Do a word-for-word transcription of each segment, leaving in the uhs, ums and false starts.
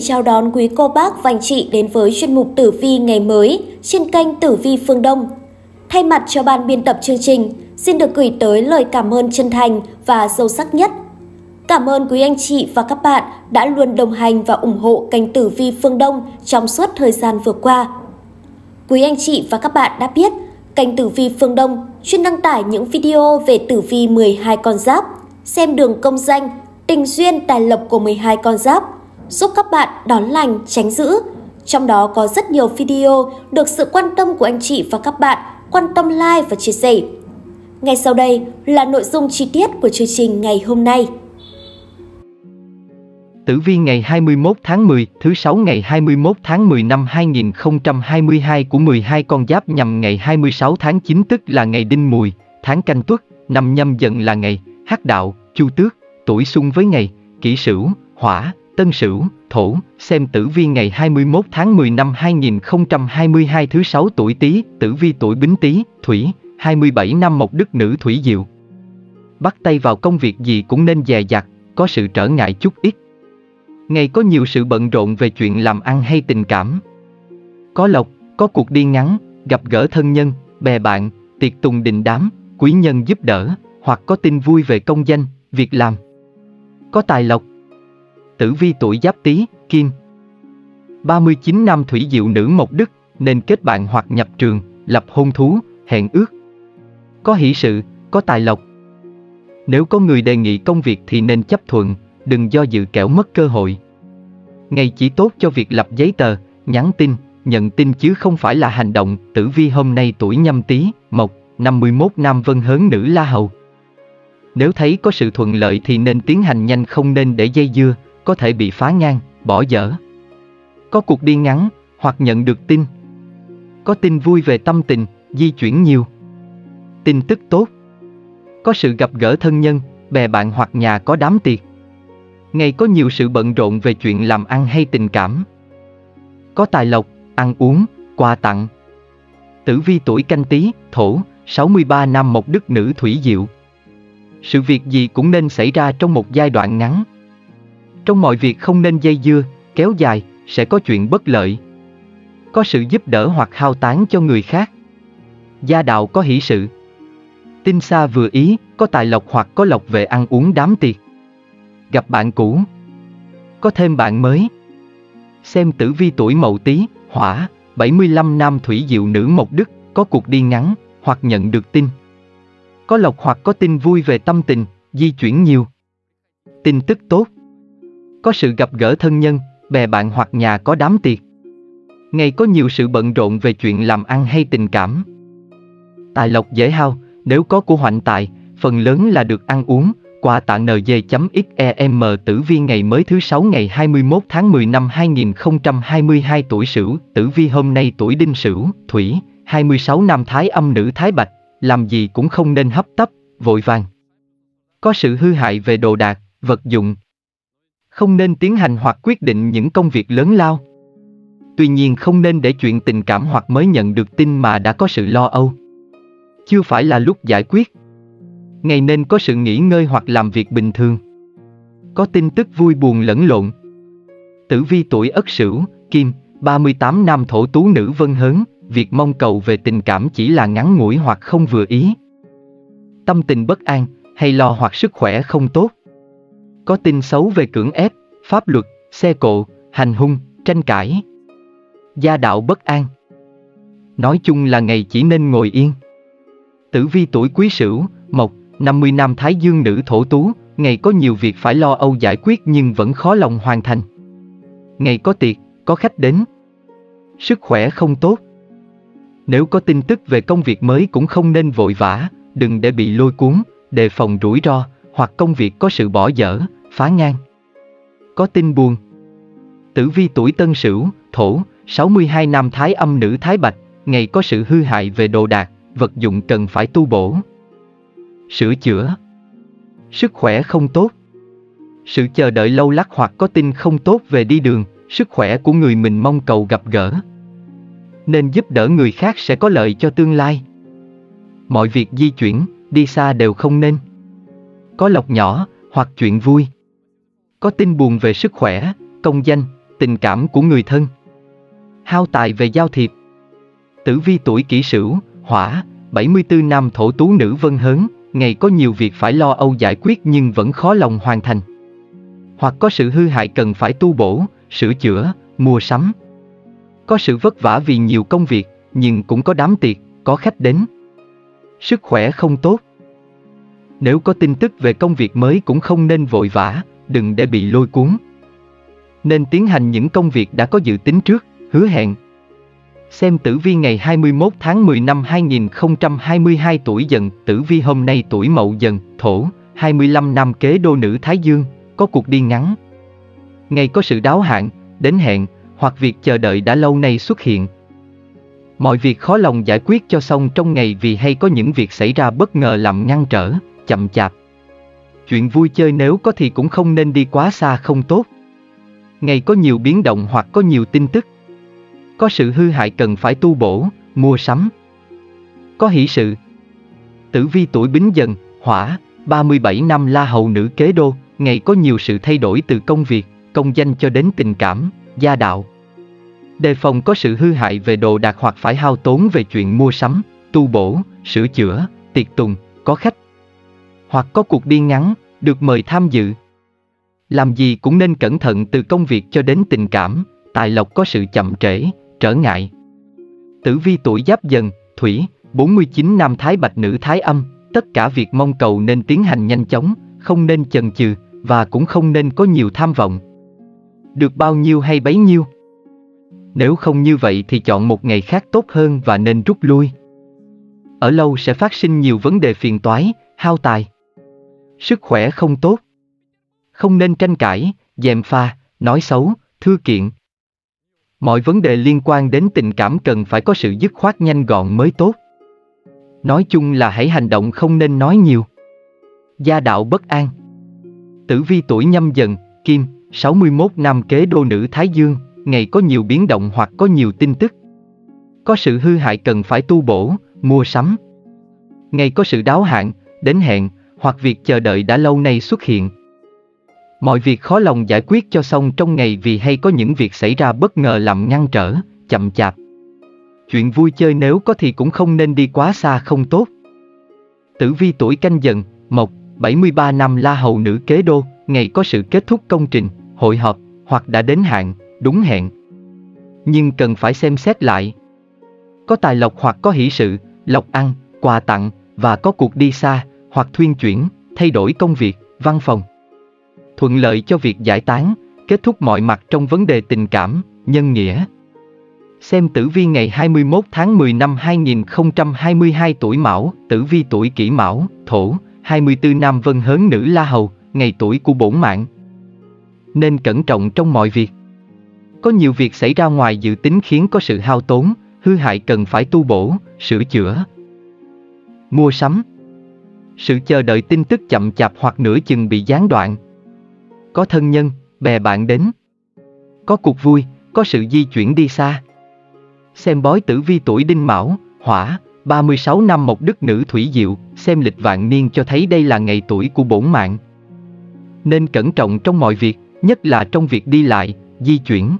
để chào đón quý cô bác và anh chị đến với chuyên mục Tử Vi ngày mới trên kênh Tử Vi Phương Đông. Thay mặt cho ban biên tập chương trình, xin được gửi tới lời cảm ơn chân thành và sâu sắc nhất. Cảm ơn quý anh chị và các bạn đã luôn đồng hành và ủng hộ kênh Tử Vi Phương Đông trong suốt thời gian vừa qua. Quý anh chị và các bạn đã biết, kênh Tử Vi Phương Đông chuyên đăng tải những video về tử vi mười hai con giáp, xem đường công danh, tình duyên tài lộc của mười hai con giáp, giúp các bạn đón lành, tránh dữ. Trong đó có rất nhiều video được sự quan tâm của anh chị và các bạn quan tâm like và chia sẻ. Ngay sau đây là nội dung chi tiết của chương trình ngày hôm nay. Tử vi ngày hai mươi mốt tháng mười, thứ sáu ngày hai mươi mốt tháng mười năm hai nghìn không trăm hai mươi hai của mười hai con giáp nhằm ngày hai mươi sáu tháng chín, tức là ngày Đinh Mùi, tháng Canh Tuất, năm Nhâm Dần, là ngày Hắc Đạo, Chu Tước, tuổi Xung với ngày Kỷ Sửu, Hỏa, Tân Sửu, Thổ. Xem tử vi ngày hai mươi mốt tháng mười năm hai nghìn không trăm hai mươi hai thứ sáu tuổi Tý, tử vi tuổi Bính Tý, Thủy, hai mươi bảy năm Mộc, đức nữ Thủy Diệu. Bắt tay vào công việc gì cũng nên dè dặt, có sự trở ngại chút ít. Ngày có nhiều sự bận rộn về chuyện làm ăn hay tình cảm. Có lộc, có cuộc đi ngắn, gặp gỡ thân nhân, bè bạn, tiệc tùng đình đám, quý nhân giúp đỡ, hoặc có tin vui về công danh, việc làm. Có tài lộc. Tử vi tuổi Giáp Tý, Kim, ba mươi chín nam Thủy Diệu nữ Mộc Đức, nên kết bạn hoặc nhập trường, lập hôn thú, hẹn ước. Có hỷ sự, có tài lộc. Nếu có người đề nghị công việc thì nên chấp thuận, đừng do dự kẻo mất cơ hội. Ngày chỉ tốt cho việc lập giấy tờ, nhắn tin, nhận tin chứ không phải là hành động. Tử vi hôm nay tuổi Nhâm Tý, Mộc, năm mươi mốt nam Vân Hớn nữ La Hầu. Nếu thấy có sự thuận lợi thì nên tiến hành nhanh, không nên để dây dưa, có thể bị phá ngang, bỏ dở. Có cuộc đi ngắn, hoặc nhận được tin. Có tin vui về tâm tình, di chuyển nhiều. Tin tức tốt. Có sự gặp gỡ thân nhân, bè bạn hoặc nhà có đám tiệc. Ngày có nhiều sự bận rộn về chuyện làm ăn hay tình cảm. Có tài lộc, ăn uống, quà tặng. Tử vi tuổi Canh Tý, Thổ, sáu mươi ba nam Mộc Đức nữ Thủy Diệu. Sự việc gì cũng nên xảy ra trong một giai đoạn ngắn. Trong mọi việc không nên dây dưa, kéo dài, sẽ có chuyện bất lợi. Có sự giúp đỡ hoặc hao tán cho người khác. Gia đạo có hỷ sự. Tin xa vừa ý, có tài lộc hoặc có lộc về ăn uống đám tiệc. Gặp bạn cũ. Có thêm bạn mới. Xem tử vi tuổi Mậu Tý, Hỏa, bảy mươi lăm nam Thủy Diệu nữ Mộc Đức, có cuộc đi ngắn, hoặc nhận được tin. Có lộc hoặc có tin vui về tâm tình, di chuyển nhiều. Tin tức tốt. Có sự gặp gỡ thân nhân, bè bạn hoặc nhà có đám tiệc. Ngày có nhiều sự bận rộn về chuyện làm ăn hay tình cảm. Tài lộc dễ hao, nếu có của hoạnh tài, phần lớn là được ăn uống, quà tặng. N G chấm X E M Tử vi ngày mới thứ sáu ngày hai mươi mốt tháng mười năm hai nghìn không trăm hai mươi hai tuổi Sửu, tử vi hôm nay tuổi Đinh Sửu, Thủy, hai mươi sáu nam Thái Âm nữ Thái Bạch. Làm gì cũng không nên hấp tấp, vội vàng. Có sự hư hại về đồ đạc, vật dụng. Không nên tiến hành hoặc quyết định những công việc lớn lao. Tuy nhiên không nên để chuyện tình cảm hoặc mới nhận được tin mà đã có sự lo âu. Chưa phải là lúc giải quyết. Ngày nên có sự nghỉ ngơi hoặc làm việc bình thường. Có tin tức vui buồn lẫn lộn. Tử vi tuổi Ất Sửu, Kim, ba mươi tám nam Thổ Tú nữ Vân Hớn. Việc mong cầu về tình cảm chỉ là ngắn ngủi hoặc không vừa ý. Tâm tình bất an, hay lo hoặc sức khỏe không tốt. Có tin xấu về cưỡng ép, pháp luật, xe cộ, hành hung, tranh cãi. Gia đạo bất an. Nói chung là ngày chỉ nên ngồi yên. Tử vi tuổi Quý Sửu, Mộc, năm mươi nam Thái Dương nữ Thổ Tú. Ngày có nhiều việc phải lo âu giải quyết nhưng vẫn khó lòng hoàn thành. Ngày có tiệc, có khách đến. Sức khỏe không tốt. Nếu có tin tức về công việc mới cũng không nên vội vã, đừng để bị lôi cuốn, đề phòng rủi ro, hoặc công việc có sự bỏ dở, phá ngang. Có tin buồn. Tử vi tuổi Tân Sửu, Thổ, sáu mươi hai nam Thái Âm nữ Thái Bạch. Ngày có sự hư hại về đồ đạc, vật dụng cần phải tu bổ, sửa chữa. Sức khỏe không tốt. Sự chờ đợi lâu lắc hoặc có tin không tốt về đi đường, sức khỏe của người mình mong cầu gặp gỡ. Nên giúp đỡ người khác sẽ có lợi cho tương lai. Mọi việc di chuyển, đi xa đều không nên. Có lộc nhỏ, hoặc chuyện vui. Có tin buồn về sức khỏe, công danh, tình cảm của người thân. Hao tài về giao thiệp. Tử vi tuổi Kỷ Sửu, Hỏa, bảy mươi tư nam Thổ Tú nữ Vân Hớn, ngày có nhiều việc phải lo âu giải quyết nhưng vẫn khó lòng hoàn thành. Hoặc có sự hư hại cần phải tu bổ, sửa chữa, mua sắm. Có sự vất vả vì nhiều công việc, nhưng cũng có đám tiệc, có khách đến. Sức khỏe không tốt. Nếu có tin tức về công việc mới cũng không nên vội vã, đừng để bị lôi cuốn. Nên tiến hành những công việc đã có dự tính trước, hứa hẹn. Xem tử vi ngày hai mươi mốt tháng mười năm hai nghìn không trăm hai mươi hai tuổi Dần. Tử vi hôm nay tuổi Mậu Dần, Thổ, hai mươi lăm nam Kế Đô nữ Thái Dương, có cuộc đi ngắn. Ngày có sự đáo hạn, đến hẹn, hoặc việc chờ đợi đã lâu nay xuất hiện. Mọi việc khó lòng giải quyết cho xong trong ngày vì hay có những việc xảy ra bất ngờ làm ngăn trở, chậm chạp. Chuyện vui chơi nếu có thì cũng không nên đi quá xa không tốt. Ngày có nhiều biến động hoặc có nhiều tin tức. Có sự hư hại cần phải tu bổ, mua sắm. Có hỷ sự. Tử vi tuổi Bính Dần, Hỏa, ba mươi bảy năm La Hầu nữ Kế Đô, ngày có nhiều sự thay đổi từ công việc, công danh cho đến tình cảm, gia đạo. Đề phòng có sự hư hại về đồ đạc hoặc phải hao tốn về chuyện mua sắm, tu bổ, sửa chữa, tiệc tùng, có khách. Hoặc có cuộc đi ngắn, được mời tham dự. Làm gì cũng nên cẩn thận từ công việc cho đến tình cảm, tài lộc có sự chậm trễ, trở ngại. Tử vi tuổi Giáp Dần, Thủy, bốn mươi chín nam Thái Bạch nữ Thái Âm, tất cả việc mong cầu nên tiến hành nhanh chóng, không nên chần chừ, và cũng không nên có nhiều tham vọng. Được bao nhiêu hay bấy nhiêu. Nếu không như vậy thì chọn một ngày khác tốt hơn và nên rút lui. Ở lâu sẽ phát sinh nhiều vấn đề phiền toái, hao tài. Sức khỏe không tốt. Không nên tranh cãi, gièm pha, nói xấu, thưa kiện. Mọi vấn đề liên quan đến tình cảm cần phải có sự dứt khoát nhanh gọn mới tốt. Nói chung là hãy hành động không nên nói nhiều. Gia đạo bất an. Tử vi tuổi Nhâm Dần, Kim, sáu mươi mốt nam Kế Đô nữ Thái Dương, ngày có nhiều biến động hoặc có nhiều tin tức. Có sự hư hại cần phải tu bổ, mua sắm. Ngày có sự đáo hạn, đến hẹn, hoặc việc chờ đợi đã lâu nay xuất hiện. Mọi việc khó lòng giải quyết cho xong trong ngày vì hay có những việc xảy ra bất ngờ làm ngăn trở, chậm chạp. Chuyện vui chơi nếu có thì cũng không nên đi quá xa không tốt. Tử vi tuổi Canh Dần, Mộc, bảy mươi ba năm La Hầu nữ Kế Đô, ngày có sự kết thúc công trình, hội họp, hoặc đã đến hạn, đúng hẹn. Nhưng cần phải xem xét lại. Có tài lộc hoặc có hỷ sự, lộc ăn, quà tặng, và có cuộc đi xa, hoặc thuyên chuyển, thay đổi công việc, văn phòng. Thuận lợi cho việc giải tán, kết thúc mọi mặt trong vấn đề tình cảm, nhân nghĩa. Xem tử vi ngày hai mươi mốt tháng mười năm hai nghìn không trăm hai mươi hai tuổi Mão. Tử vi tuổi Kỷ Mão, Thổ, hai mươi tư nam Vân Hớn nữ La Hầu, ngày tuổi của bổn mạng. Nên cẩn trọng trong mọi việc. Có nhiều việc xảy ra ngoài dự tính khiến có sự hao tốn, hư hại cần phải tu bổ, sửa chữa. Mua sắm. Sự chờ đợi tin tức chậm chạp hoặc nửa chừng bị gián đoạn. Có thân nhân, bè bạn đến. Có cuộc vui, có sự di chuyển đi xa. Xem bói tử vi tuổi Đinh Mão, Hỏa, ba mươi sáu năm Mộc Đức nữ Thủy Diệu, xem lịch vạn niên cho thấy đây là ngày tuổi của bổn mạng. Nên cẩn trọng trong mọi việc, nhất là trong việc đi lại, di chuyển.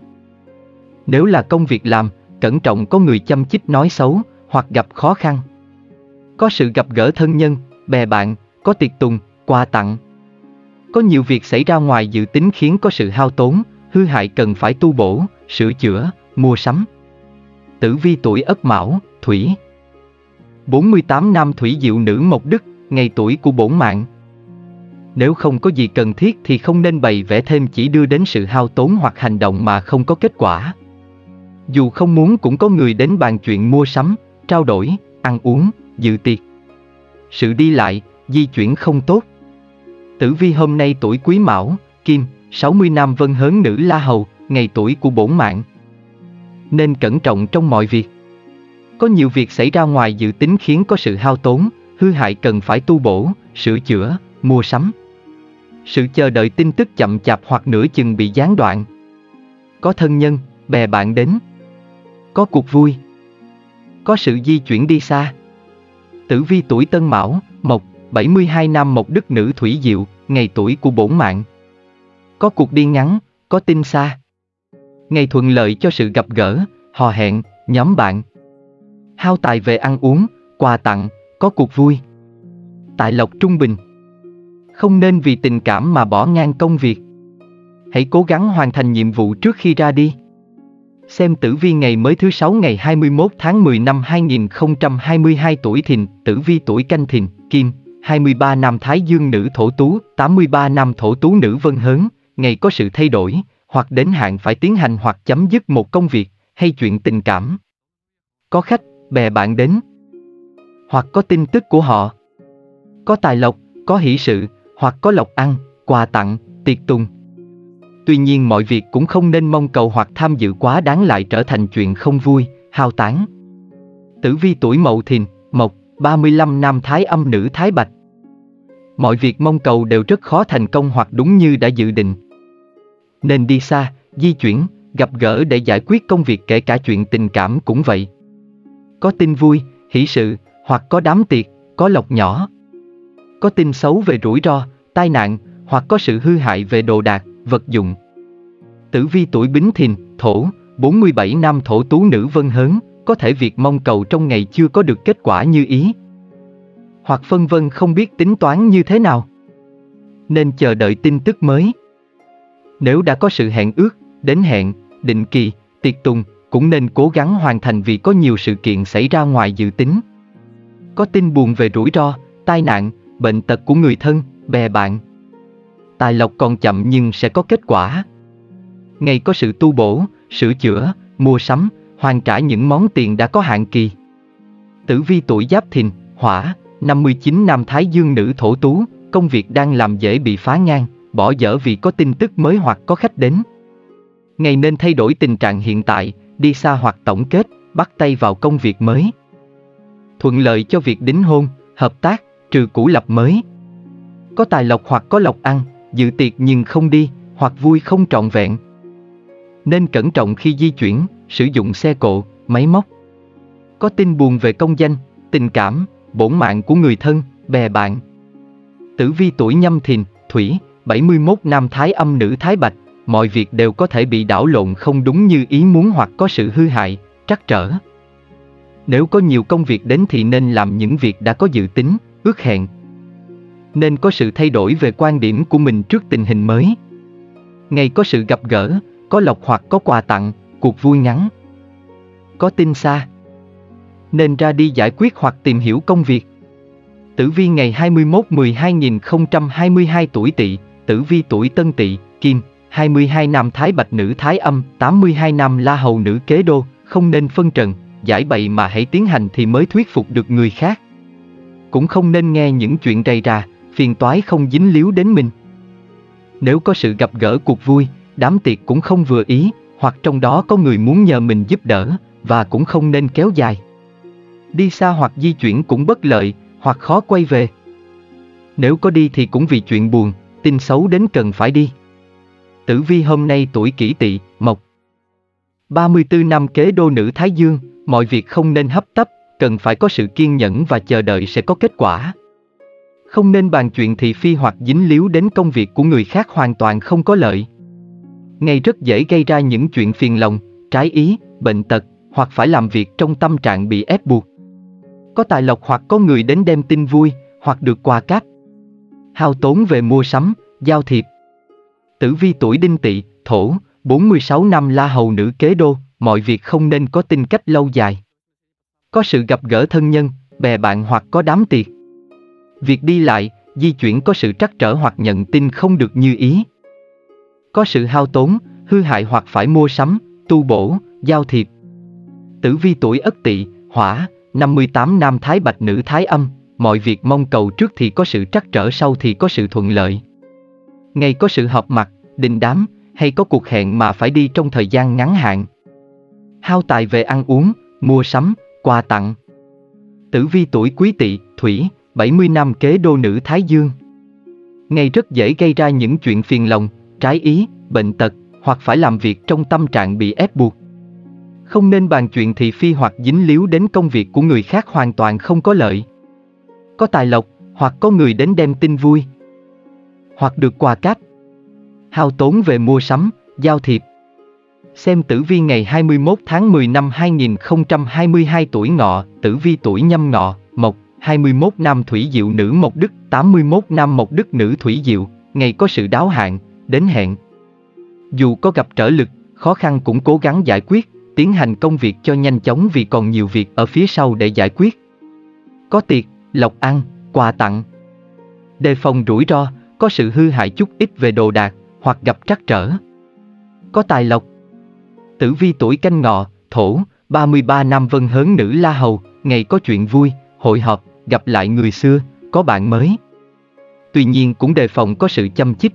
Nếu là công việc làm, cẩn trọng có người châm chích nói xấu, hoặc gặp khó khăn. Có sự gặp gỡ thân nhân, bè bạn, có tiệc tùng, quà tặng. Có nhiều việc xảy ra ngoài dự tính khiến có sự hao tốn, hư hại cần phải tu bổ, sửa chữa, mua sắm. Tử vi tuổi Ất Mão, Thủy, bốn mươi tám nam Thủy Diệu nữ Mộc Đức, ngày tuổi của bổn mạng. Nếu không có gì cần thiết thì không nên bày vẽ thêm chỉ đưa đến sự hao tốn hoặc hành động mà không có kết quả. Dù không muốn cũng có người đến bàn chuyện mua sắm, trao đổi, ăn uống, dự tiệc. Sự đi lại, di chuyển không tốt. Tử vi hôm nay tuổi Quý Mão, Kim, sáu mươi nam Vân Hớn nữ La Hầu, ngày tuổi của bổn mạng. Nên cẩn trọng trong mọi việc. Có nhiều việc xảy ra ngoài dự tính khiến có sự hao tốn, hư hại cần phải tu bổ, sửa chữa, mua sắm. Sự chờ đợi tin tức chậm chạp hoặc nửa chừng bị gián đoạn. Có thân nhân, bè bạn đến. Có cuộc vui. Có sự di chuyển đi xa. Tử vi tuổi Tân Mão, Mộc, bảy mươi hai nam Mộc Đức nữ Thủy Diệu, ngày tuổi của bổn mạng. Có cuộc đi ngắn, có tin xa. ngày thuận lợi cho sự gặp gỡ, hò hẹn, nhóm bạn. Hao tài về ăn uống, quà tặng, có cuộc vui. Tài lộc trung bình. Không nên vì tình cảm mà bỏ ngang công việc. Hãy cố gắng hoàn thành nhiệm vụ trước khi ra đi. Xem tử vi ngày mới thứ sáu ngày hai mươi mốt tháng mười năm hai nghìn không trăm hai mươi hai, tuổi Thìn, tử vi tuổi Canh Thìn, Kim, hai mươi ba nam Thái Dương nữ Thổ Tú, tám mươi ba nam Thổ Tú nữ Vân Hớn, ngày có sự thay đổi, hoặc đến hạn phải tiến hành hoặc chấm dứt một công việc, hay chuyện tình cảm. Có khách, bè bạn đến, hoặc có tin tức của họ. Có tài lộc, có hỷ sự, hoặc có lộc ăn, quà tặng, tiệc tùng. Tuy nhiên mọi việc cũng không nên mong cầu hoặc tham dự quá đáng lại trở thành chuyện không vui, hao tán. Tử vi tuổi Mậu Thìn, Mộc, ba mươi lăm nam Thái Âm nữ Thái Bạch. Mọi việc mong cầu đều rất khó thành công hoặc đúng như đã dự định. Nên đi xa, di chuyển, gặp gỡ để giải quyết công việc, kể cả chuyện tình cảm cũng vậy. Có tin vui, hỷ sự, hoặc có đám tiệc, có lộc nhỏ. Có tin xấu về rủi ro, tai nạn, hoặc có sự hư hại về đồ đạc, vật dụng. Tử vi tuổi Bính Thìn, Thổ, bốn mươi bảy nam Thổ Tú nữ Vân Hớn, có thể việc mong cầu trong ngày chưa có được kết quả như ý, hoặc phân vân không biết tính toán như thế nào, nên chờ đợi tin tức mới. Nếu đã có sự hẹn ước, đến hẹn, định kỳ, tiệc tùng, cũng nên cố gắng hoàn thành vì có nhiều sự kiện xảy ra ngoài dự tính. Có tin buồn về rủi ro, tai nạn, bệnh tật của người thân, bè bạn. Tài lộc còn chậm nhưng sẽ có kết quả. Ngày có sự tu bổ, sửa chữa, mua sắm, hoàn trả những món tiền đã có hạn kỳ. Tử vi tuổi Giáp Thìn, Hỏa, năm mươi chín nam Thái Dương nữ Thổ Tú, công việc đang làm dễ bị phá ngang, bỏ dở vì có tin tức mới hoặc có khách đến. Ngày nên thay đổi tình trạng hiện tại, đi xa hoặc tổng kết, bắt tay vào công việc mới. Thuận lợi cho việc đính hôn, hợp tác, trừ cũ lập mới. Có tài lộc hoặc có lộc ăn, dự tiệc nhưng không đi, hoặc vui không trọn vẹn. Nên cẩn trọng khi di chuyển, sử dụng xe cộ, máy móc. Có tin buồn về công danh, tình cảm, bổn mạng của người thân, bè bạn. Tử vi tuổi Nhâm Thìn, Thủy, bảy mươi mốt nam Thái Âm nữ Thái Bạch, mọi việc đều có thể bị đảo lộn không đúng như ý muốn hoặc có sự hư hại, trắc trở. Nếu có nhiều công việc đến thì nên làm những việc đã có dự tính, ước hẹn. Nên có sự thay đổi về quan điểm của mình trước tình hình mới. Ngày có sự gặp gỡ, có lộc hoặc có quà tặng, cuộc vui ngắn. Có tin xa, nên ra đi giải quyết hoặc tìm hiểu công việc. Tử vi ngày hai mươi mốt tháng mười hai nghìn không trăm hai mươi hai, tuổi Tỵ, tử vi tuổi Tân Tỵ, Kim, hai mươi hai nam Thái Bạch nữ Thái Âm, tám mươi hai nam La Hầu nữ Kế Đô, không nên phân trần, giải bày mà hãy tiến hành thì mới thuyết phục được người khác. Cũng không nên nghe những chuyện rầy rà, phiền toái không dính líu đến mình. Nếu có sự gặp gỡ cuộc vui, đám tiệc cũng không vừa ý, hoặc trong đó có người muốn nhờ mình giúp đỡ, và cũng không nên kéo dài. Đi xa hoặc di chuyển cũng bất lợi, hoặc khó quay về. Nếu có đi thì cũng vì chuyện buồn, tin xấu đến cần phải đi. Tử vi hôm nay tuổi Kỷ Tỵ, Mộc, ba mươi tư nam Kế Đô nữ Thái Dương, mọi việc không nên hấp tấp, cần phải có sự kiên nhẫn và chờ đợi sẽ có kết quả. Không nên bàn chuyện thị phi hoặc dính líu đến công việc của người khác, hoàn toàn không có lợi. Ngày rất dễ gây ra những chuyện phiền lòng, trái ý, bệnh tật, hoặc phải làm việc trong tâm trạng bị ép buộc. Có tài lộc hoặc có người đến đem tin vui, hoặc được quà cáp. Hao tốn về mua sắm, giao thiệp. Tử vi tuổi Đinh Tỵ, Thổ, bốn mươi sáu nam La Hầu nữ Kế Đô, mọi việc không nên có tin cách lâu dài. Có sự gặp gỡ thân nhân, bè bạn hoặc có đám tiệc. Việc đi lại, di chuyển có sự trắc trở hoặc nhận tin không được như ý. Có sự hao tốn, hư hại hoặc phải mua sắm, tu bổ, giao thiệp. Tử vi tuổi Ất Tỵ, Hỏa, năm mươi tám nam Thái Bạch nữ Thái Âm, mọi việc mong cầu trước thì có sự trắc trở, sau thì có sự thuận lợi. Ngày có sự họp mặt, đình đám, hay có cuộc hẹn mà phải đi trong thời gian ngắn hạn. Hao tài về ăn uống, mua sắm, quà tặng. Tử vi tuổi Quý Tỵ, Thủy, bảy mươi nam Kế Đô nữ Thái Dương, ngày rất dễ gây ra những chuyện phiền lòng, trái ý, bệnh tật, hoặc phải làm việc trong tâm trạng bị ép buộc. Không nên bàn chuyện thị phi hoặc dính líu đến công việc của người khác, hoàn toàn không có lợi. Có tài lộc, hoặc có người đến đem tin vui, hoặc được quà cáp. Hao tốn về mua sắm, giao thiệp. Xem tử vi ngày hai mươi mốt tháng mười năm hai nghìn không trăm hai mươi hai tuổi Ngọ, tử vi tuổi Nhâm Ngọ, mộc, hai mươi mốt nam thủy diệu nữ mộc đức, tám mươi mốt nam mộc đức nữ thủy diệu, ngày có sự đáo hạn, đến hẹn. Dù có gặp trở lực, khó khăn cũng cố gắng giải quyết, tiến hành công việc cho nhanh chóng vì còn nhiều việc ở phía sau để giải quyết. Có tiệc, lộc ăn, quà tặng. Đề phòng rủi ro, có sự hư hại chút ít về đồ đạc, hoặc gặp trắc trở. Có tài lộc. Tử vi tuổi Canh Ngọ, thổ, ba mươi ba nam vân hớn nữ la hầu, ngày có chuyện vui, hội họp, gặp lại người xưa, có bạn mới. Tuy nhiên cũng đề phòng có sự châm chích,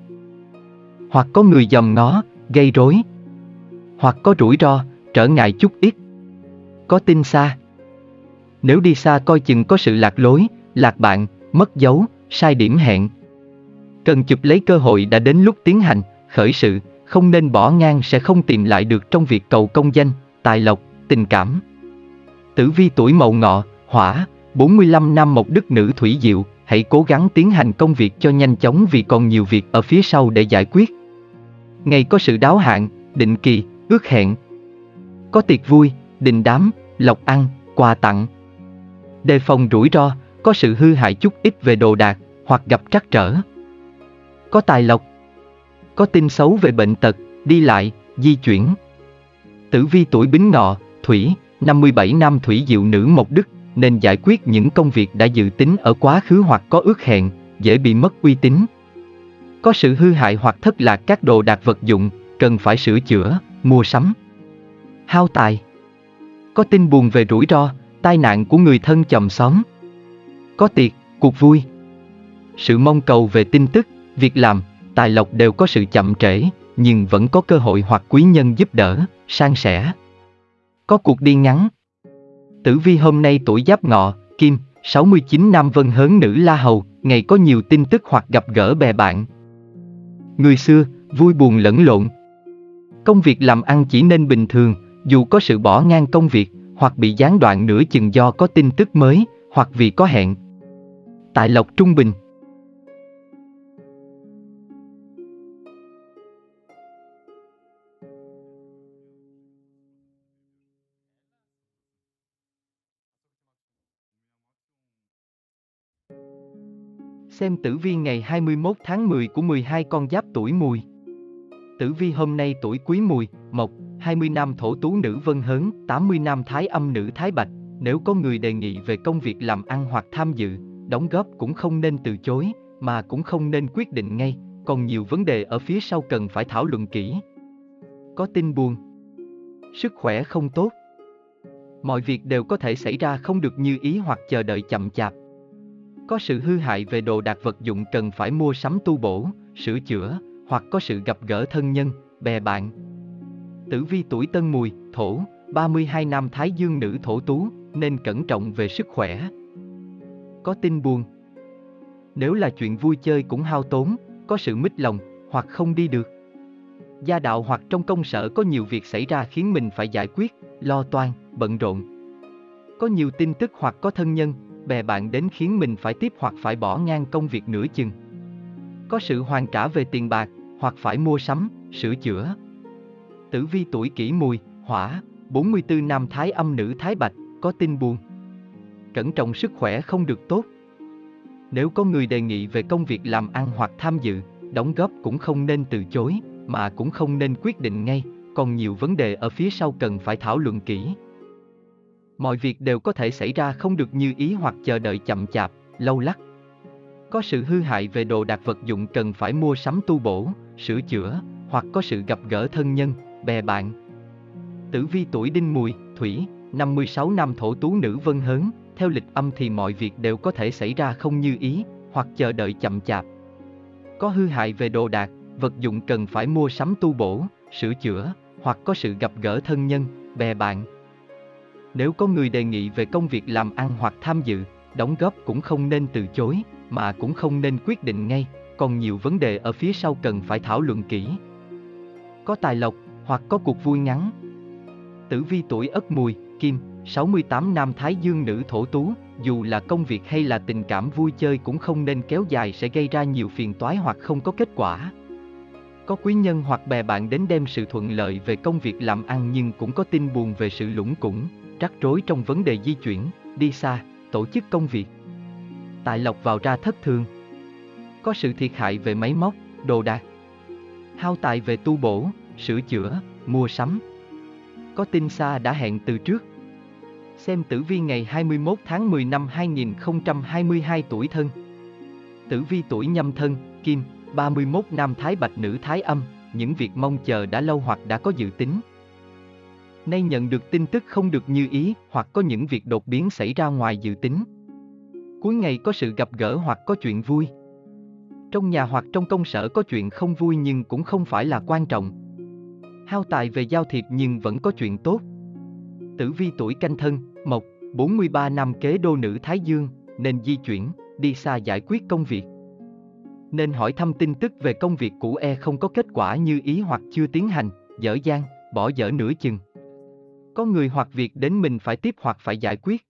hoặc có người dòm ngó, gây rối, hoặc có rủi ro, trở ngại chút ít. Có tin xa. Nếu đi xa coi chừng có sự lạc lối, lạc bạn, mất dấu, sai điểm hẹn. Cần chụp lấy cơ hội đã đến lúc tiến hành, khởi sự, không nên bỏ ngang sẽ không tìm lại được trong việc cầu công danh, tài lộc, tình cảm. Tử vi tuổi Mậu Ngọ, hỏa, bốn mươi lăm nam mộc đức nữ thủy diệu, hãy cố gắng tiến hành công việc cho nhanh chóng vì còn nhiều việc ở phía sau để giải quyết. Ngày có sự đáo hạn, định kỳ, ước hẹn. Có tiệc vui, đình đám, lộc ăn, quà tặng. Đề phòng rủi ro, có sự hư hại chút ít về đồ đạc, hoặc gặp trắc trở. Có tài lộc. Có tin xấu về bệnh tật, đi lại, di chuyển. Tử vi tuổi Bính Ngọ, thủy, năm mươi bảy nam thủy diệu nữ mộc đức, nên giải quyết những công việc đã dự tính ở quá khứ hoặc có ước hẹn, dễ bị mất uy tín. Có sự hư hại hoặc thất lạc các đồ đạc vật dụng, cần phải sửa chữa, mua sắm. Hao tài. Có tin buồn về rủi ro, tai nạn của người thân chòm xóm. Có tiệc, cuộc vui. Sự mong cầu về tin tức, việc làm, tài lộc đều có sự chậm trễ, nhưng vẫn có cơ hội hoặc quý nhân giúp đỡ, san sẻ. Có cuộc đi ngắn. Tử vi hôm nay tuổi Giáp Ngọ, kim, sáu mươi chín nam vân hớn nữ la hầu, ngày có nhiều tin tức hoặc gặp gỡ bè bạn. Người xưa, vui buồn lẫn lộn. Công việc làm ăn chỉ nên bình thường, dù có sự bỏ ngang công việc, hoặc bị gián đoạn nửa chừng do có tin tức mới, hoặc vì có hẹn. Tài lộc trung bình. Xem tử vi ngày hai mươi mốt tháng mười của mười hai con giáp tuổi Mùi. Tử vi hôm nay tuổi Quý Mùi, mộc, hai mươi nam thổ tú nữ vân hớn, tám mươi nam thái âm nữ thái bạch, nếu có người đề nghị về công việc làm ăn hoặc tham dự, đóng góp cũng không nên từ chối, mà cũng không nên quyết định ngay, còn nhiều vấn đề ở phía sau cần phải thảo luận kỹ. Có tin buồn. Sức khỏe không tốt. Mọi việc đều có thể xảy ra không được như ý hoặc chờ đợi chậm chạp. Có sự hư hại về đồ đạc vật dụng cần phải mua sắm tu bổ, sửa chữa, hoặc có sự gặp gỡ thân nhân, bè bạn. Tử vi tuổi Tân Mùi, thổ, ba mươi hai nam thái dương nữ thổ tú, nên cẩn trọng về sức khỏe. Có tin buồn. Nếu là chuyện vui chơi cũng hao tốn, có sự mít lòng, hoặc không đi được. Gia đạo hoặc trong công sở có nhiều việc xảy ra khiến mình phải giải quyết, lo toan, bận rộn. Có nhiều tin tức hoặc có thân nhân, bè bạn đến khiến mình phải tiếp hoặc phải bỏ ngang công việc nửa chừng. Có sự hoàn trả về tiền bạc, hoặc phải mua sắm, sửa chữa. Tử vi tuổi Kỷ Mùi, hỏa, bốn mươi tư nam thái âm nữ thái bạch, có tin buồn. Cẩn trọng sức khỏe không được tốt. Nếu có người đề nghị về công việc làm ăn hoặc tham dự, đóng góp cũng không nên từ chối, mà cũng không nên quyết định ngay, còn nhiều vấn đề ở phía sau cần phải thảo luận kỹ. Mọi việc đều có thể xảy ra không được như ý hoặc chờ đợi chậm chạp, lâu lắc. Có sự hư hại về đồ đạc vật dụng cần phải mua sắm tu bổ, sửa chữa, hoặc có sự gặp gỡ thân nhân, bè bạn. Tử vi tuổi Đinh Mùi, thủy, năm mươi sáu nam thổ tú nữ vân hớn, theo lịch âm thì mọi việc đều có thể xảy ra không như ý, hoặc chờ đợi chậm chạp. Có hư hại về đồ đạc, vật dụng cần phải mua sắm tu bổ, sửa chữa, hoặc có sự gặp gỡ thân nhân, bè bạn. Nếu có người đề nghị về công việc làm ăn hoặc tham dự, đóng góp cũng không nên từ chối, mà cũng không nên quyết định ngay, còn nhiều vấn đề ở phía sau cần phải thảo luận kỹ. Có tài lộc, hoặc có cuộc vui ngắn. Tử vi tuổi Ất Mùi, kim, sáu mươi tám nam thái dương nữ thổ tú, dù là công việc hay là tình cảm vui chơi cũng không nên kéo dài sẽ gây ra nhiều phiền toái hoặc không có kết quả. Có quý nhân hoặc bè bạn đến đem sự thuận lợi về công việc làm ăn, nhưng cũng có tin buồn về sự lũng củng, rắc rối trong vấn đề di chuyển, đi xa, tổ chức công việc. Tài lộc vào ra thất thường. Có sự thiệt hại về máy móc, đồ đạc. Hao tài về tu bổ, sửa chữa, mua sắm. Có tin xa đã hẹn từ trước. Xem tử vi ngày hai mươi mốt tháng mười năm hai nghìn không trăm hai mươi hai tuổi Thân. Tử vi tuổi Nhâm Thân, Kim, ba mươi mốt nam Thái Bạch nữ Thái Âm, những việc mong chờ đã lâu hoặc đã có dự tính. Nay nhận được tin tức không được như ý, hoặc có những việc đột biến xảy ra ngoài dự tính. Cuối ngày có sự gặp gỡ hoặc có chuyện vui. Trong nhà hoặc trong công sở có chuyện không vui nhưng cũng không phải là quan trọng. Hao tài về giao thiệp nhưng vẫn có chuyện tốt. Tử vi tuổi Canh Thân, Mộc, bốn mươi ba nam Kế Đô nữ Thái Dương, nên di chuyển, đi xa giải quyết công việc. Nên hỏi thăm tin tức về công việc cũ e không có kết quả như ý hoặc chưa tiến hành, dở dang, bỏ dở nửa chừng. Có người hoặc việc đến mình phải tiếp hoặc phải giải quyết.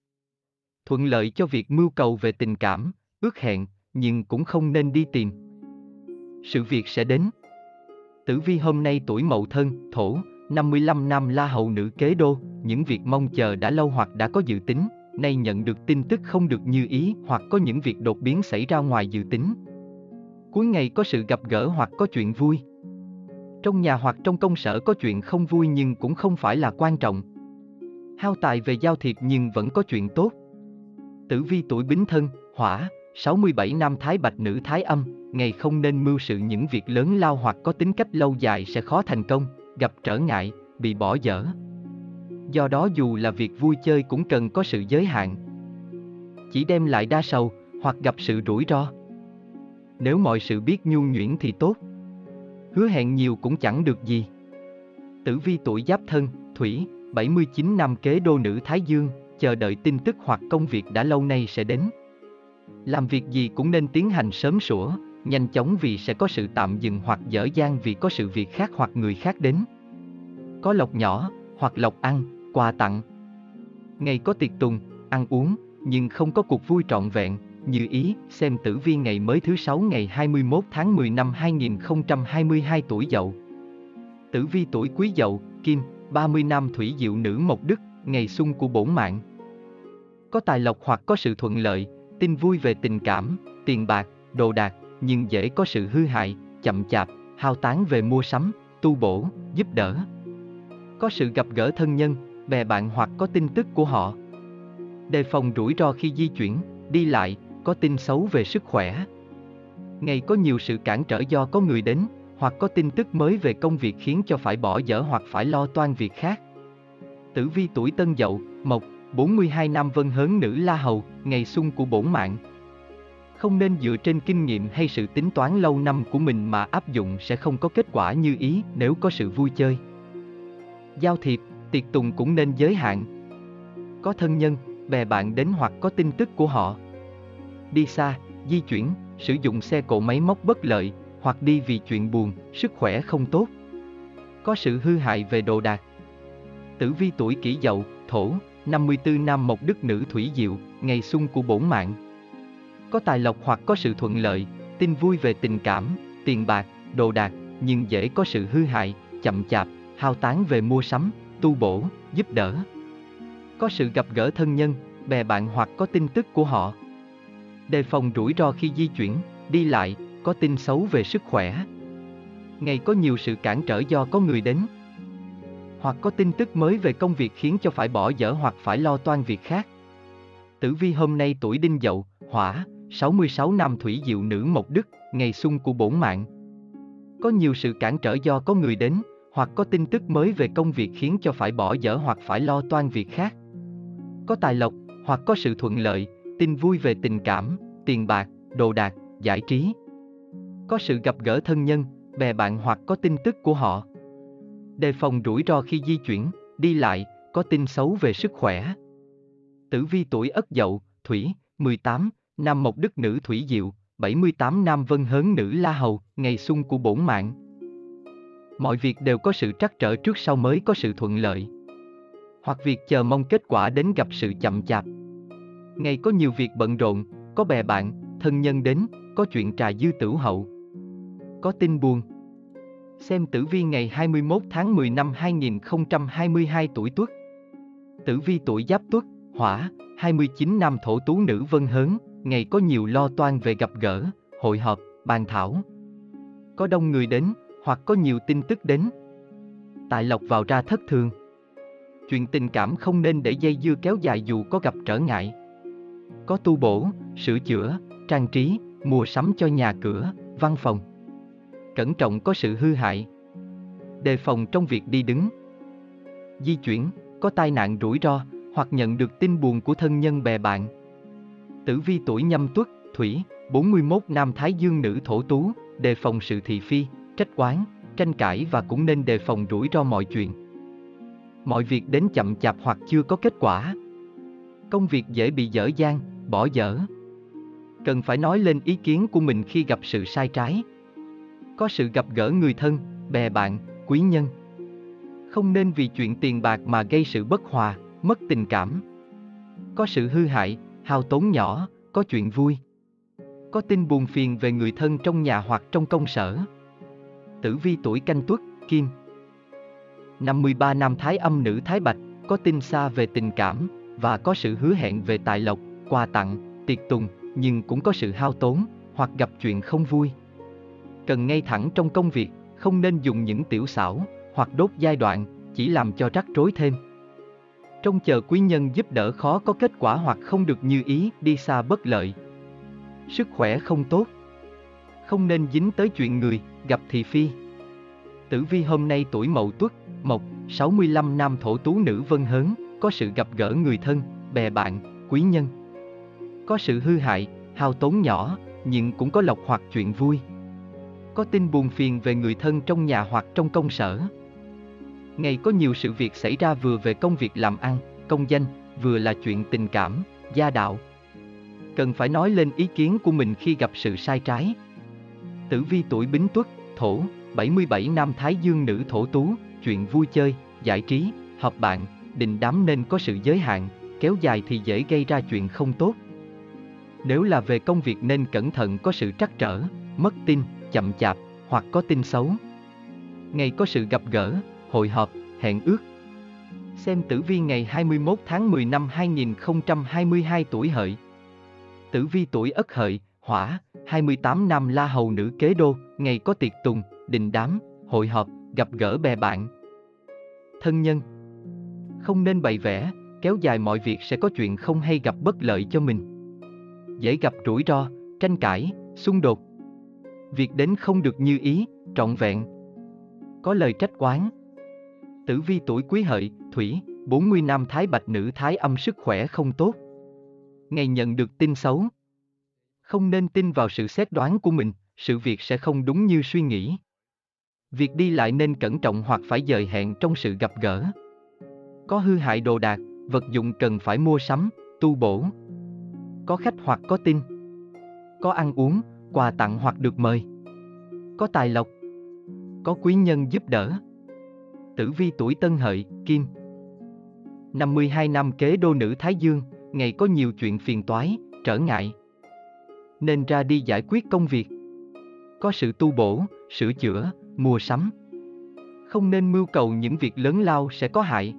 Thuận lợi cho việc mưu cầu về tình cảm, ước hẹn, nhưng cũng không nên đi tìm. Sự việc sẽ đến. Tử vi hôm nay tuổi Mậu Thân, Thổ, năm mươi lăm nam La Hầu nữ Kế Đô, những việc mong chờ đã lâu hoặc đã có dự tính, nay nhận được tin tức không được như ý hoặc có những việc đột biến xảy ra ngoài dự tính. Cuối ngày có sự gặp gỡ hoặc có chuyện vui. Trong nhà hoặc trong công sở có chuyện không vui nhưng cũng không phải là quan trọng. Hao tài về giao thiệp nhưng vẫn có chuyện tốt. Tử vi tuổi Bính Thân, Hỏa, sáu mươi bảy nam Thái Bạch nữ Thái Âm, ngày không nên mưu sự những việc lớn lao hoặc có tính cách lâu dài sẽ khó thành công, gặp trở ngại, bị bỏ dở. Do đó dù là việc vui chơi cũng cần có sự giới hạn. Chỉ đem lại đa sầu hoặc gặp sự rủi ro. Nếu mọi sự biết nhu nhuyễn thì tốt. Hứa hẹn nhiều cũng chẳng được gì. Tử vi tuổi Giáp Thân, Thủy, bảy mươi chín nam Kế Đô nữ Thái Dương, chờ đợi tin tức hoặc công việc đã lâu nay sẽ đến. Làm việc gì cũng nên tiến hành sớm sủa, nhanh chóng vì sẽ có sự tạm dừng hoặc dở dang vì có sự việc khác hoặc người khác đến. Có lộc nhỏ hoặc lộc ăn, quà tặng. Ngày có tiệc tùng, ăn uống, nhưng không có cuộc vui trọn vẹn, như ý. Xem tử vi ngày mới thứ sáu ngày hai mươi mốt tháng mười năm hai nghìn không trăm hai mươi hai tuổi Dậu. Tử vi tuổi Quý Dậu, Kim, ba mươi nam Thủy Diệu nữ Mộc Đức, ngày xung của bổn mạng. Có tài lộc hoặc có sự thuận lợi, tin vui về tình cảm, tiền bạc, đồ đạc, nhưng dễ có sự hư hại, chậm chạp, hao tán về mua sắm, tu bổ, giúp đỡ. Có sự gặp gỡ thân nhân, bè bạn hoặc có tin tức của họ. Đề phòng rủi ro khi di chuyển, đi lại, có tin xấu về sức khỏe. Ngày có nhiều sự cản trở do có người đến, hoặc có tin tức mới về công việc khiến cho phải bỏ dở hoặc phải lo toan việc khác. Tử vi tuổi Tân Dậu, Mộc, bốn mươi hai nam Vân Hớn nữ La Hầu, ngày xung của bổn mạng. Không nên dựa trên kinh nghiệm hay sự tính toán lâu năm của mình mà áp dụng sẽ không có kết quả như ý. Nếu có sự vui chơi, giao thiệp, tiệc tùng cũng nên giới hạn. Có thân nhân, bè bạn đến hoặc có tin tức của họ. Đi xa, di chuyển, sử dụng xe cộ máy móc bất lợi, hoặc đi vì chuyện buồn, sức khỏe không tốt. Có sự hư hại về đồ đạc. Tử vi tuổi Kỷ Dậu, Thổ, năm mươi tư nam Mộc Đức nữ Thủy Diệu, ngày xung của bổn mạng. Có tài lộc hoặc có sự thuận lợi, tin vui về tình cảm, tiền bạc, đồ đạc, nhưng dễ có sự hư hại, chậm chạp, hao tán về mua sắm, tu bổ, giúp đỡ. Có sự gặp gỡ thân nhân, bè bạn hoặc có tin tức của họ. Đề phòng rủi ro khi di chuyển, đi lại, có tin xấu về sức khỏe. Ngày có nhiều sự cản trở do có người đến, hoặc có tin tức mới về công việc khiến cho phải bỏ dở hoặc phải lo toan việc khác. Tử vi hôm nay tuổi Đinh Dậu, Hỏa, sáu mươi sáu nam Thủy Diệu nữ Mộc Đức, ngày xung của bổn mạng. Có nhiều sự cản trở do có người đến, hoặc có tin tức mới về công việc khiến cho phải bỏ dở hoặc phải lo toan việc khác. Có tài lộc, hoặc có sự thuận lợi, tin vui về tình cảm, tiền bạc, đồ đạc, giải trí. Có sự gặp gỡ thân nhân, bè bạn hoặc có tin tức của họ. Đề phòng rủi ro khi di chuyển, đi lại, có tin xấu về sức khỏe. Tử vi tuổi Ất Dậu, Thủy, mười tám nam Mộc Đức nữ Thủy Diệu, bảy mươi tám nam Vân Hớn nữ La Hầu, ngày xung của bổn mạng. Mọi việc đều có sự trắc trở, trước sau mới có sự thuận lợi. Hoặc việc chờ mong kết quả đến gặp sự chậm chạp. Ngày có nhiều việc bận rộn, có bè bạn, thân nhân đến, có chuyện trà dư tửu hậu. Có tin buồn. Xem tử vi ngày hai mươi mốt tháng mười năm hai nghìn không trăm hai mươi hai tuổi Tuất. Tử vi tuổi Giáp Tuất, hỏa, hai mươi chín nam thổ tú nữ vân hớn, ngày có nhiều lo toan về gặp gỡ, hội họp, bàn thảo. Có đông người đến, hoặc có nhiều tin tức đến. Tài lộc vào ra thất thường. Chuyện tình cảm không nên để dây dưa kéo dài dù có gặp trở ngại. Có tu bổ, sửa chữa, trang trí, mua sắm cho nhà cửa, văn phòng. Cẩn trọng có sự hư hại. Đề phòng trong việc đi đứng, di chuyển, có tai nạn rủi ro, hoặc nhận được tin buồn của thân nhân bè bạn. Tử vi tuổi Nhâm Tuất, thủy, bốn mươi mốt nam thái dương nữ thổ tú, đề phòng sự thị phi, trách oán, tranh cãi và cũng nên đề phòng rủi ro mọi chuyện. Mọi việc đến chậm chạp hoặc chưa có kết quả. Công việc dễ bị dở dang, bỏ dở. Cần phải nói lên ý kiến của mình khi gặp sự sai trái. Có sự gặp gỡ người thân, bè bạn, quý nhân. Không nên vì chuyện tiền bạc mà gây sự bất hòa, mất tình cảm. Có sự hư hại, hao tốn nhỏ, có chuyện vui. Có tin buồn phiền về người thân trong nhà hoặc trong công sở. Tử vi tuổi Canh Tuất, kim, năm mươi ba nam thái âm nữ thái bạch, có tin xa về tình cảm và có sự hứa hẹn về tài lộc, quà tặng, tiệc tùng, nhưng cũng có sự hao tốn hoặc gặp chuyện không vui. Cần ngay thẳng trong công việc, không nên dùng những tiểu xảo hoặc đốt giai đoạn, chỉ làm cho rắc rối thêm. Trông chờ quý nhân giúp đỡ khó có kết quả hoặc không được như ý, đi xa bất lợi. Sức khỏe không tốt. Không nên dính tới chuyện người, gặp thị phi. Tử vi hôm nay tuổi Mậu Tuất, mộc, sáu mươi lăm nam thổ tú nữ vân hớn, có sự gặp gỡ người thân, bè bạn, quý nhân. Có sự hư hại, hao tốn nhỏ, nhưng cũng có lộc hoặc chuyện vui. Có tin buồn phiền về người thân trong nhà hoặc trong công sở. Ngày có nhiều sự việc xảy ra, vừa về công việc làm ăn, công danh, vừa là chuyện tình cảm, gia đạo. Cần phải nói lên ý kiến của mình khi gặp sự sai trái. Tử vi tuổi Bính Tuất, thổ, bảy mươi bảy nam thái dương nữ thổ tú, chuyện vui chơi, giải trí, họp bạn, đình đám nên có sự giới hạn, kéo dài thì dễ gây ra chuyện không tốt. Nếu là về công việc nên cẩn thận, có sự trắc trở, mất tin, chậm chạp, hoặc có tin xấu. Ngày có sự gặp gỡ, hội họp, hẹn ước. Xem tử vi ngày hai mươi mốt tháng mười năm hai nghìn không trăm hai mươi hai tuổi Hợi. Tử vi tuổi Ất Hợi, hỏa, hai mươi tám nam la hầu nữ kế đô, ngày có tiệc tùng, đình đám, hội họp, gặp gỡ bè bạn, thân nhân. Không nên bày vẽ, kéo dài mọi việc sẽ có chuyện không hay gặp bất lợi cho mình. Dễ gặp rủi ro, tranh cãi, xung đột. Việc đến không được như ý, trọn vẹn. Có lời trách oán. Tử vi tuổi Quý Hợi, thủy, bốn mươi nam thái bạch nữ thái âm, sức khỏe không tốt. Ngày nhận được tin xấu. Không nên tin vào sự xét đoán của mình, sự việc sẽ không đúng như suy nghĩ. Việc đi lại nên cẩn trọng hoặc phải dời hẹn trong sự gặp gỡ. Có hư hại đồ đạc, vật dụng cần phải mua sắm, tu bổ. Có khách hoặc có tin. Có ăn uống, quà tặng hoặc được mời. Có tài lộc. Có quý nhân giúp đỡ. Tử vi tuổi Tân Hợi, kim, năm mươi hai nam kế đô nữ thái dương, ngày có nhiều chuyện phiền toái, trở ngại. Nên ra đi giải quyết công việc. Có sự tu bổ, sửa chữa, mua sắm. Không nên mưu cầu những việc lớn lao sẽ có hại.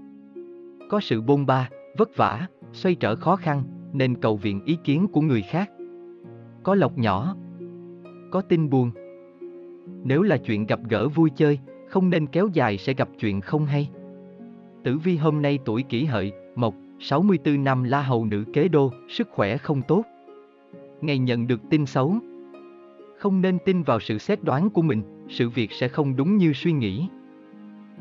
Có sự bôn ba, vất vả, xoay trở khó khăn, nên cầu viện ý kiến của người khác. Có lộc nhỏ. Có tin buồn. Nếu là chuyện gặp gỡ vui chơi, không nên kéo dài sẽ gặp chuyện không hay. Tử vi hôm nay tuổi Kỷ Hợi, mộc, sáu mươi tư nam la hầu nữ kế đô, sức khỏe không tốt. Ngày nhận được tin xấu. Không nên tin vào sự xét đoán của mình, sự việc sẽ không đúng như suy nghĩ.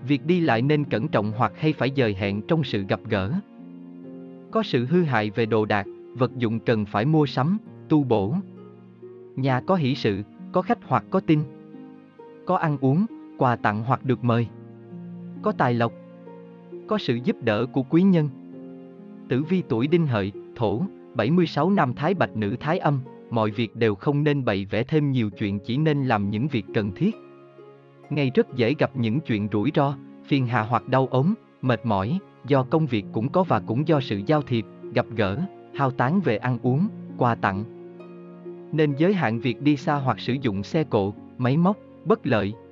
Việc đi lại nên cẩn trọng hoặc hay phải dời hẹn trong sự gặp gỡ. Có sự hư hại về đồ đạc, vật dụng cần phải mua sắm, tu bổ. Nhà có hỷ sự, có khách hoặc có tin. Có ăn uống, quà tặng hoặc được mời. Có tài lộc. Có sự giúp đỡ của quý nhân. Tử vi tuổi Đinh Hợi, thổ, bảy mươi sáu nam thái bạch nữ thái âm, mọi việc đều không nên bày vẽ thêm nhiều chuyện, chỉ nên làm những việc cần thiết. Ngày rất dễ gặp những chuyện rủi ro, phiền hà hoặc đau ốm, mệt mỏi, do công việc cũng có và cũng do sự giao thiệp, gặp gỡ, hao tán về ăn uống, quà tặng. Nên giới hạn việc đi xa hoặc sử dụng xe cộ, máy móc, bất lợi.